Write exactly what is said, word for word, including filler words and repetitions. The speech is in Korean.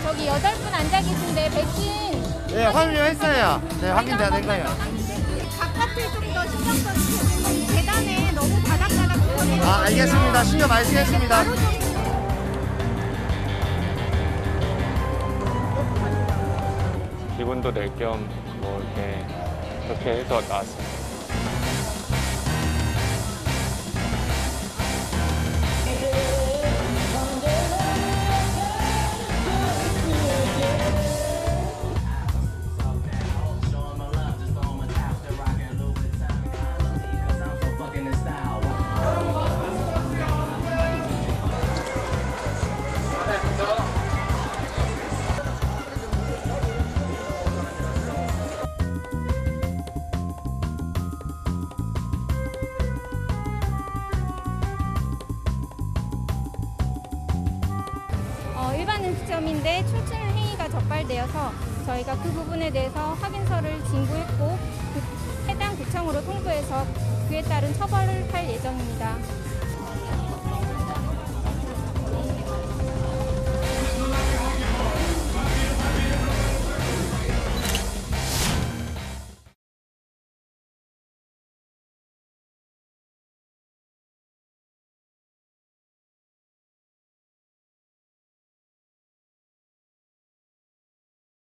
네, 저기 여덟 분 앉아 계신데 백신. 네, 완료했어요. 네, 확인 다 된 거예요. 바깥을 좀 더 신경 써주시면 계단에 너무 바닥바닥. 아, 알겠습니다. 신경 많이 쓰겠습니다. 기분도 낼 겸 뭐 이렇게 그렇게 해서 나왔습니다. 일반 음식점인데 출출 행위가 적발되어서 저희가 그 부분에 대해서 확인서를 진구했고 해당 구청으로 통보해서 그에 따른 처벌을 할 예정입니다.